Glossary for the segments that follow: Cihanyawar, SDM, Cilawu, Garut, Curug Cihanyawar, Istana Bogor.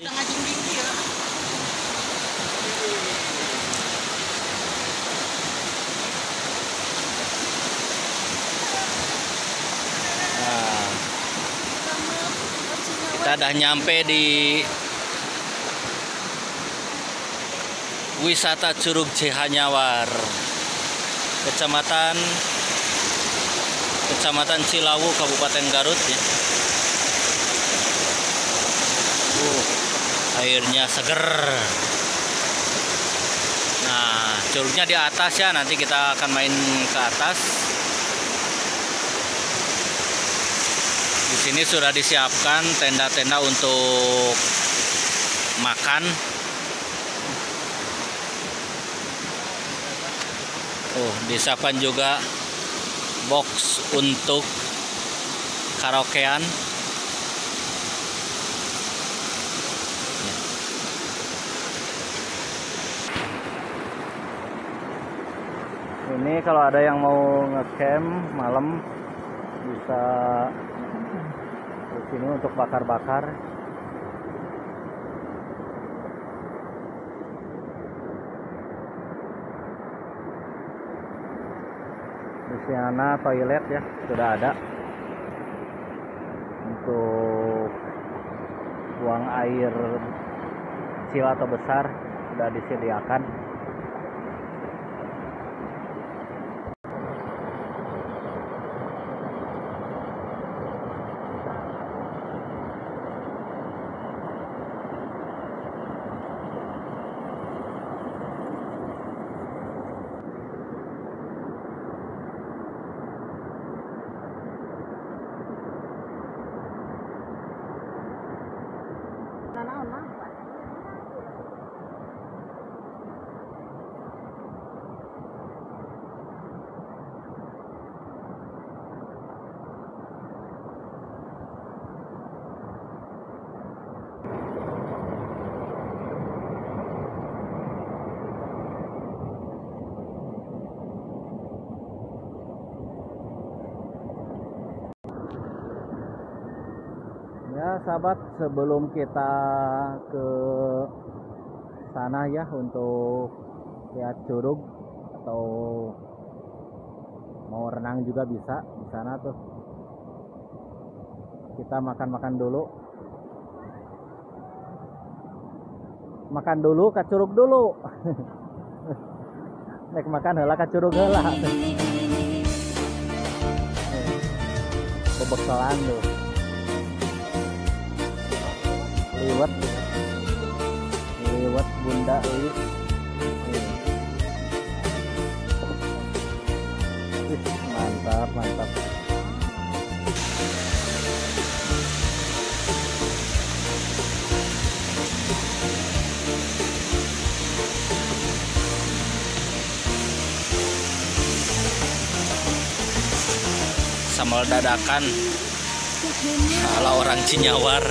Tengah tinggi ya. Nah, kita dah nyampe di wisata Curug Cihanyawar, Kecamatan Cilawu, Kabupaten Garut ya. Airnya seger. Nah, curugnya di atas ya, nanti kita akan main ke atas. Di sini sudah disiapkan tenda-tenda untuk makan. Disiapkan juga box untuk karaokean. Ini kalau ada yang mau ngecamp malam bisa di sini untuk bakar-bakar. Di sana toilet ya sudah ada untuk buang air kecil atau besar sudah disediakan. Ya sahabat, sebelum kita ke sana ya untuk lihat curug atau mau renang juga bisa di sana tuh, kita makan dulu ke curug dulu. Nek makan heula ke curug heula, pembekalan tuh. Lewat Bunda Ewi. Mantap. Sambal dadakan ala orang Cinyawar.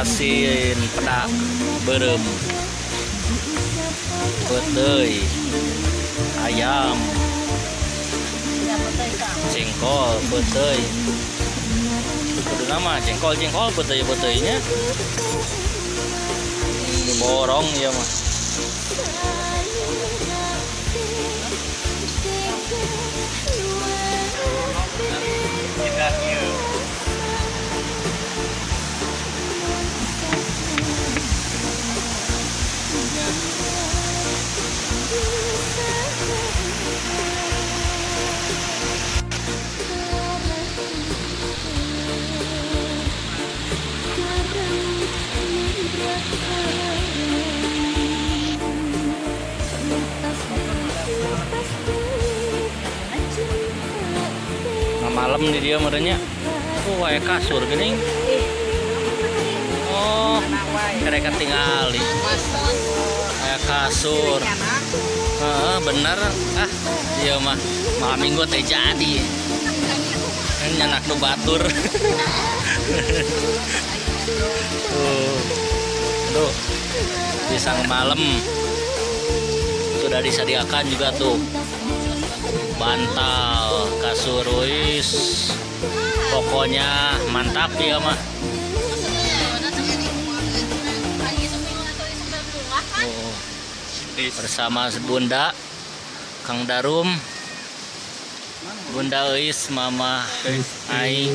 Asin pedak berem petai ayam jengkol petai kudu nama jengkol petai-petainya borong ya mah. Malam di dia merenya, wae kasur gini. Mereka tinggal di kayak kasur. Bener iya mah malam minggu teh jadi kan nyanak nu batur. Tuh di sang malam sudah disediakan juga tuh. bantal kasuruis, pokoknya mantap ya mah. Bersama Bunda Kang Darum, Bunda Eis, Mama Ai.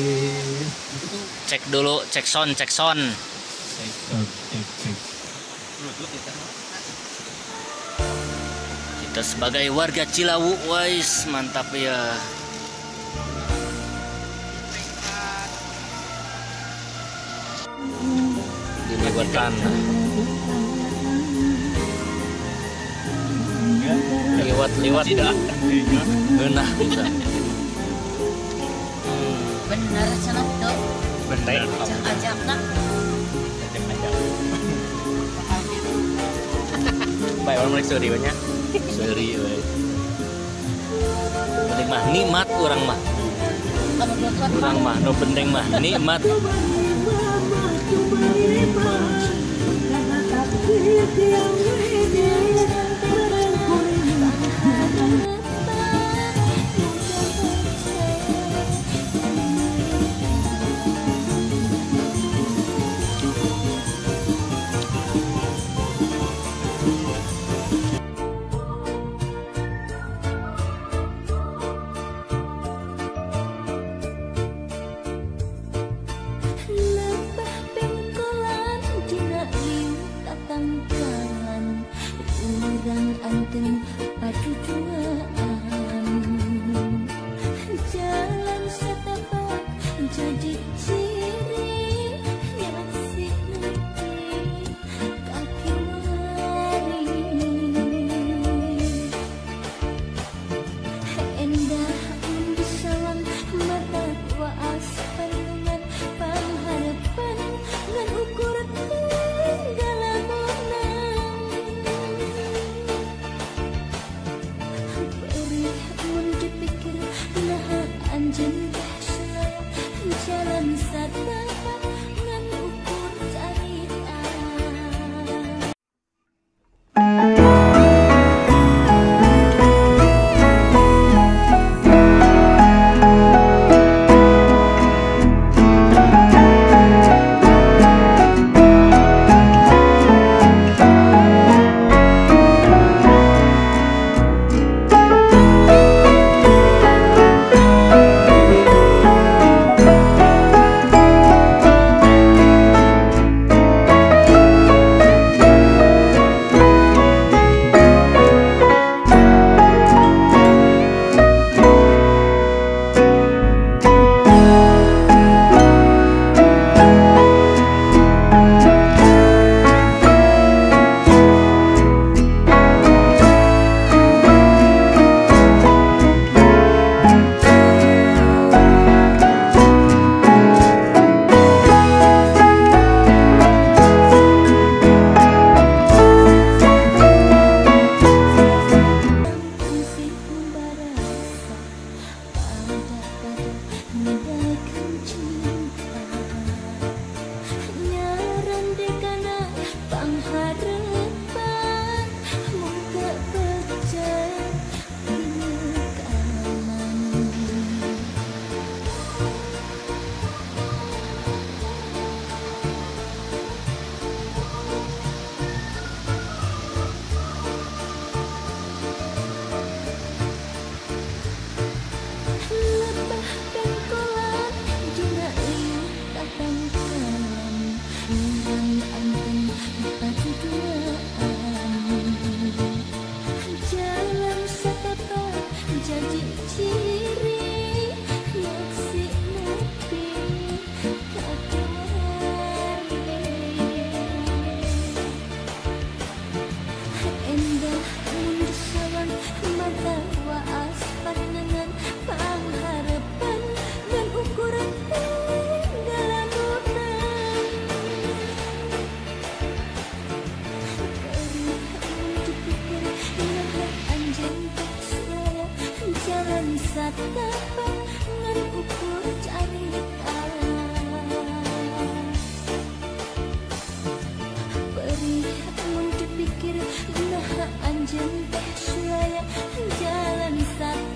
Cek dulu, cek sound, cek sound. Kita sebagai warga Cilawu, wais mantap ya. Ini wetan. Lewat-lewat dah. Benar kita. Benar senap dok. Benar. Ajak nak. Baik, orang mereka seriusnya. Serius. Penting mah nikmat orang mah. Orang mah no penting mah nikmat. Jalan setapak jadi ciri, nyaman sih kaki lari. Endah unsalam mata waas pandangan pengharapan dan ukuran. Jangan teh suara jalan satu.